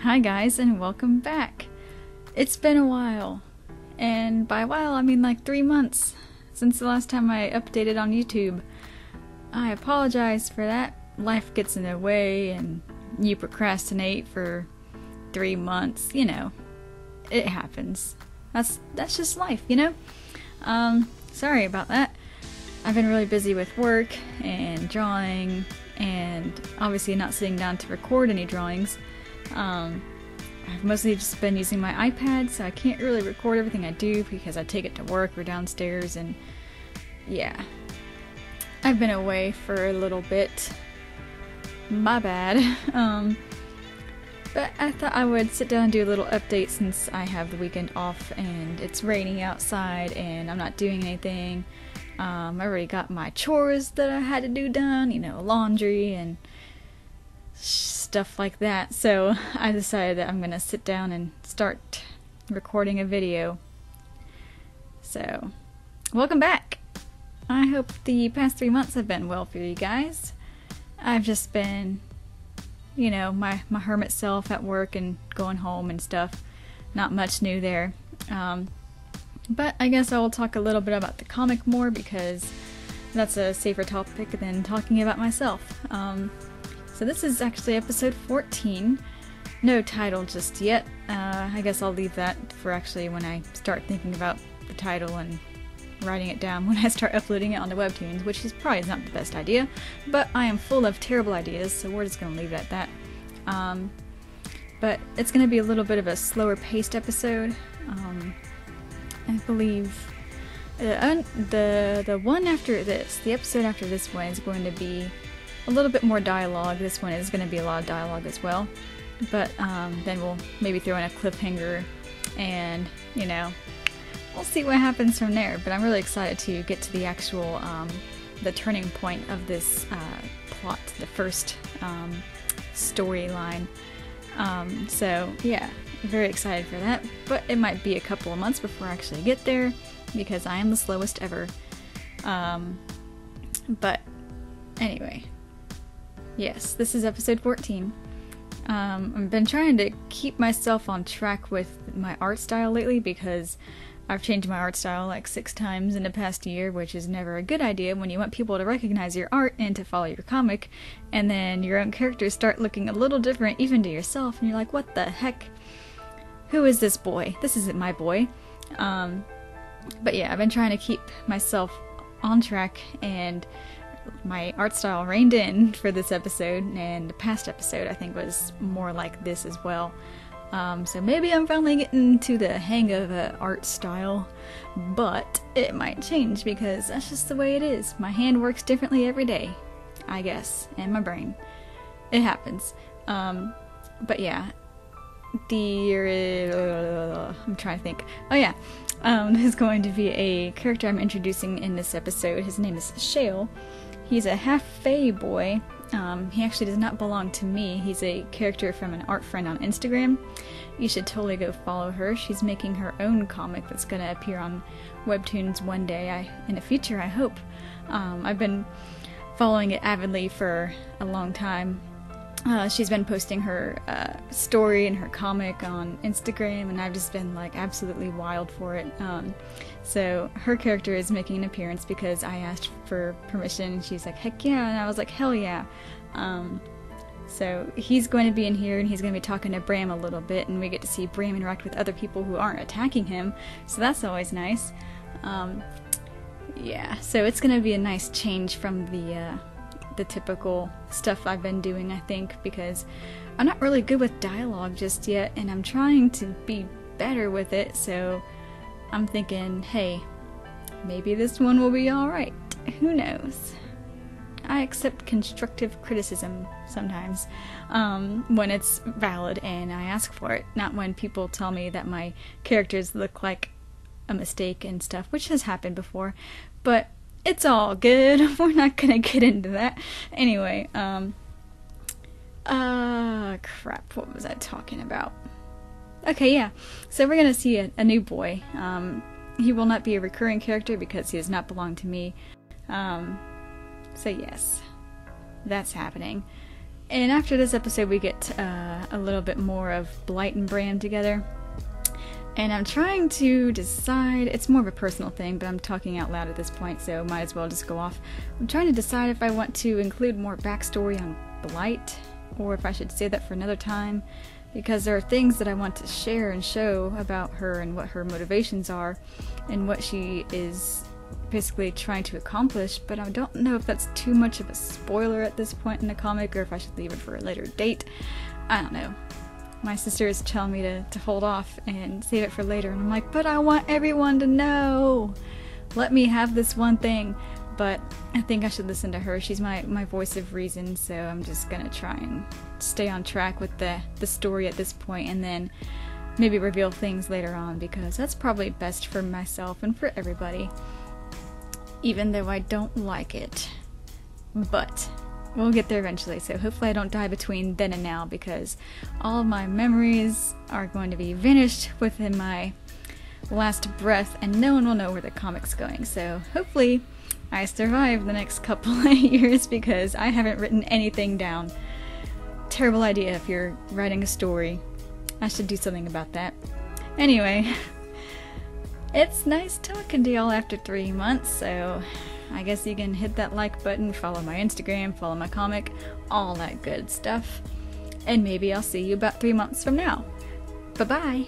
Hi guys, and welcome back. It's been a while, and by a while I mean like 3 months since the last time I updated on YouTube. I apologize for that. Life gets in the way and you procrastinate for 3 months, you know. It happens. That's just life, you know? Sorry about that. I've been really busy with work and drawing and obviously not sitting down to record any drawings. I've mostly just been using my iPad, so I can't really record everything I do because I take it to work or downstairs, and yeah. I've been away for a little bit. My bad. But I thought I would sit down and do a little update since I have the weekend off and it's raining outside and I'm not doing anything. I already got my chores that I had to do done, you know, laundry and stuff like that, so I decided that I'm gonna sit down and start recording a video. So, welcome back! I hope the past 3 months have been well for you guys. I've just been, you know, my hermit self at work and going home and stuff. Not much new there. But I guess I will talk a little bit about the comic more because that's a safer topic than talking about myself. So this is actually episode 14. No title just yet. I guess I'll leave that for actually when I start thinking about the title and writing it down when I start uploading it on the Webtoons, which is probably not the best idea, but I am full of terrible ideas, so we're just going to leave it at that. But it's going to be a little bit of a slower paced episode. I believe the one after this, the episode after this one is going to be a little bit more dialogue. This one is going to be a lot of dialogue as well, but then we'll maybe throw in a cliffhanger and, you know, we'll see what happens from there. But I'm really excited to get to the actual, the turning point of this plot, the first storyline. So yeah, very excited for that, but it might be a couple of months before I actually get there because I am the slowest ever. But anyway. Yes, this is episode 14. I've been trying to keep myself on track with my art style lately because I've changed my art style like 6 times in the past year, which is never a good idea when you want people to recognize your art and to follow your comic, and then your own characters start looking a little different even to yourself, and you're like, what the heck? Who is this boy? This isn't my boy. But yeah, I've been trying to keep myself on track and my art style reined in for this episode, and the past episode I think was more like this as well. So maybe I'm finally getting to the hang of an art style, but it might change because that's just the way it is. My hand works differently every day, I guess, and my brain. It happens. But yeah, I'm trying to think. Oh yeah, there's going to be a character I'm introducing in this episode. His name is Shale. He's a half-fae boy. He actually does not belong to me. He's a character from an art friend on Instagram. You should totally go follow her. She's making her own comic that's going to appear on Webtoons one day, in the future, I hope. I've been following it avidly for a long time. She's been posting her story and her comic on Instagram, and I've just been like absolutely wild for it. So her character is making an appearance because I asked for permission, and she's like, heck yeah, and I was like, hell yeah. So he's going to be in here, and he's going to be talking to Bram a little bit, and we get to see Bram interact with other people who aren't attacking him, so that's always nice. Yeah, so it's going to be a nice change from the typical stuff I've been doing, I think, because I'm not really good with dialogue just yet, and I'm trying to be better with it, so I'm thinking, hey, maybe this one will be alright. Who knows? I accept constructive criticism sometimes, when it's valid and I ask for it, not when people tell me that my characters look like a mistake and stuff, which has happened before, but it's all good. We're not gonna get into that. Anyway, crap, what was I talking about? Okay, yeah, so we're gonna see a new boy. He will not be a recurring character because he does not belong to me. So yes, that's happening. And after this episode we get a little bit more of Blight and Bram together. And I'm trying to decide, it's more of a personal thing, but I'm talking out loud at this point, so might as well just go off. I'm trying to decide if I want to include more backstory on Blight, or if I should save that for another time, because there are things that I want to share and show about her and what her motivations are, and what she is basically trying to accomplish, but I don't know if that's too much of a spoiler at this point in the comic, or if I should leave it for a later date. I don't know. My sister is telling me to hold off and save it for later, and I'm like, but I want everyone to know! Let me have this one thing! But I think I should listen to her. She's my voice of reason, so I'm just gonna try and stay on track with the story at this point, and then maybe reveal things later on, because that's probably best for myself and for everybody. Even though I don't like it. But we'll get there eventually, so hopefully I don't die between then and now, because all of my memories are going to be vanished within my last breath and no one will know where the comic's going. So hopefully I survive the next couple of years, because I haven't written anything down. Terrible idea if you're writing a story. I should do something about that. Anyway, it's nice talking to y'all after 3 months, so I guess you can hit that like button, follow my Instagram, follow my comic, all that good stuff. And maybe I'll see you about 3 months from now. Bye-bye!